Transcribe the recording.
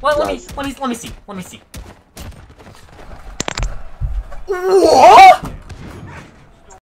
Well, let me see. What?